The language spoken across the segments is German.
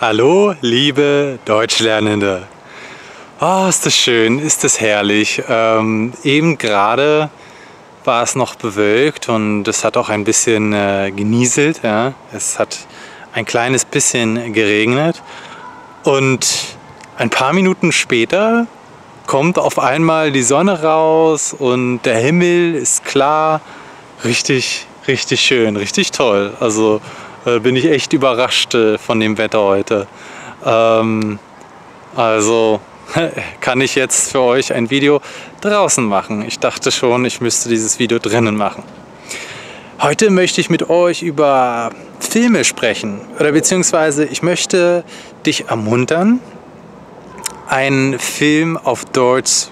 Hallo, liebe Deutschlernende. Oh, ist das schön, ist das herrlich. Eben gerade war es noch bewölkt und es hat auch ein bisschen genieselt. Ja? Es hat ein kleines bisschen geregnet. Und ein paar Minuten später kommt auf einmal die Sonne raus und der Himmel ist klar. Richtig, richtig schön, richtig toll. Also bin ich echt überrascht von dem Wetter heute. Also kann ich jetzt für euch ein Video draußen machen. Ich dachte schon, ich müsste dieses Video drinnen machen. Heute möchte ich mit euch über Filme sprechen. Oder beziehungsweise ich möchte dich ermuntern, einen Film auf Deutsch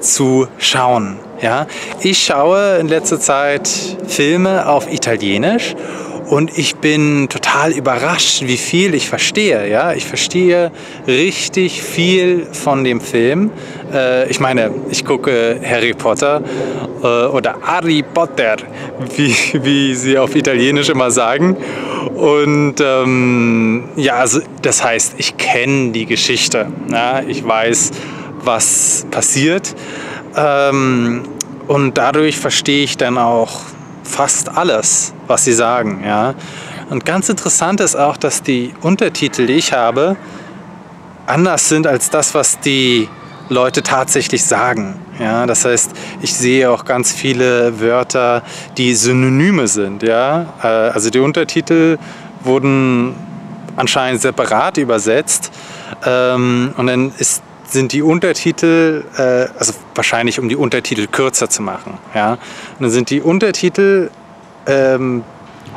zu schauen. Ja? Ich schaue in letzter Zeit Filme auf Italienisch und ich bin total überrascht, wie viel ich verstehe. Ja? Ich verstehe richtig viel von dem Film. Ich meine, ich gucke Harry Potter oder Harry Potter, wie sie auf Italienisch immer sagen. Und ja, also, das heißt, ich kenne die Geschichte. Ja? Ich weiß, was passiert, und dadurch verstehe ich dann auch fast alles, was sie sagen. Ja? Und ganz interessant ist auch, dass die Untertitel, die ich habe, anders sind als das, was die Leute tatsächlich sagen. Ja? Das heißt, ich sehe auch ganz viele Wörter, die Synonyme sind. Ja? Also die Untertitel wurden anscheinend separat übersetzt, und dann sind die Untertitel, also wahrscheinlich um die Untertitel kürzer zu machen, ja? Und dann sind die Untertitel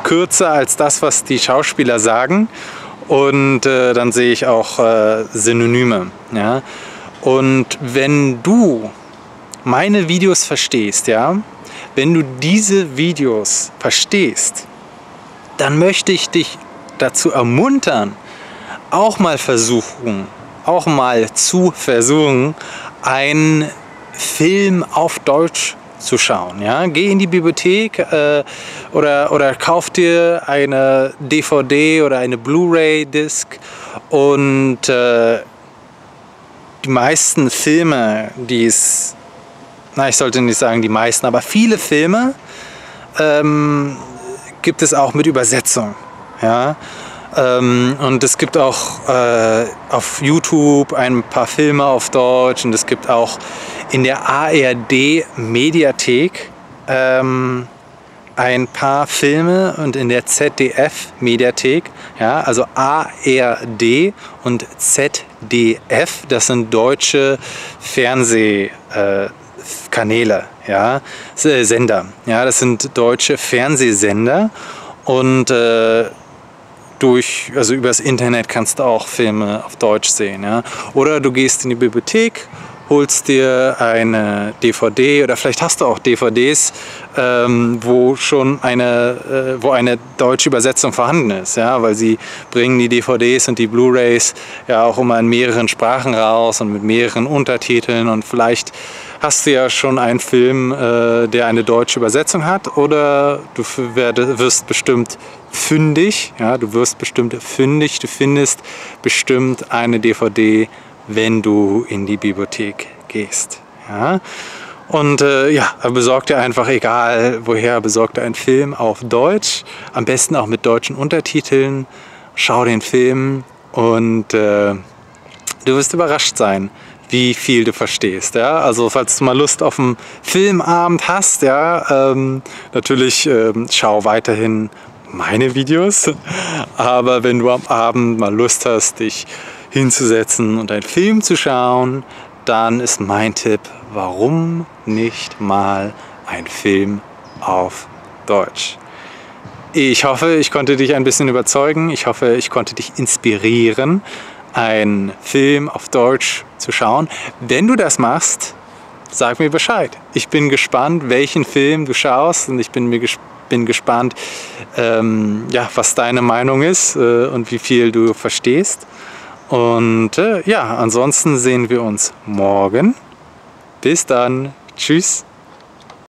kürzer als das, was die Schauspieler sagen, und dann sehe ich auch Synonyme, ja? Und wenn du meine Videos verstehst, ja? Wenn du diese Videos verstehst, dann möchte ich dich dazu ermuntern, auch mal zu versuchen, einen Film auf Deutsch zu schauen. Ja? Geh in die Bibliothek oder kauf dir eine DVD oder eine Blu-ray-Disc, und die meisten Filme, ich sollte nicht sagen die meisten, aber viele Filme gibt es auch mit Übersetzung. Ja? Und es gibt auch auf YouTube ein paar Filme auf Deutsch, und es gibt auch in der ARD Mediathek ein paar Filme und in der ZDF Mediathek, ja, also ARD und ZDF, das sind deutsche Fernsehkanäle, ja, Sender, ja, das sind deutsche Fernsehsender, und also übers Internet kannst du auch Filme auf Deutsch sehen. Ja? Oder du gehst in die Bibliothek, holst dir eine DVD, oder vielleicht hast du auch DVDs, wo eine deutsche Übersetzung vorhanden ist. Ja? Weil sie bringen die DVDs und die Blu-rays ja auch immer in mehreren Sprachen raus und mit mehreren Untertiteln. Und vielleicht hast du ja schon einen Film, der eine deutsche Übersetzung hat, oder du wirst bestimmt fündig, ja, du findest bestimmt eine DVD, wenn du in die Bibliothek gehst. Ja? Und ja, besorg dir einfach, egal woher, besorg dir einen Film auf Deutsch, am besten auch mit deutschen Untertiteln, schau den Film, und du wirst überrascht sein, wie viel du verstehst. Ja? Also falls du mal Lust auf einen Filmabend hast, ja, natürlich schau weiterhin meine Videos, aber wenn du am Abend mal Lust hast, dich hinzusetzen und einen Film zu schauen, dann ist mein Tipp, warum nicht mal ein Film auf Deutsch? Ich hoffe, ich konnte dich ein bisschen überzeugen, ich hoffe, ich konnte dich inspirieren, einen Film auf Deutsch zu schauen. Wenn du das machst, sag mir Bescheid. Ich bin gespannt, welchen Film du schaust, und ich bin gespannt, ja, was deine Meinung ist und wie viel du verstehst. Und ja, ansonsten sehen wir uns morgen. Bis dann. Tschüss.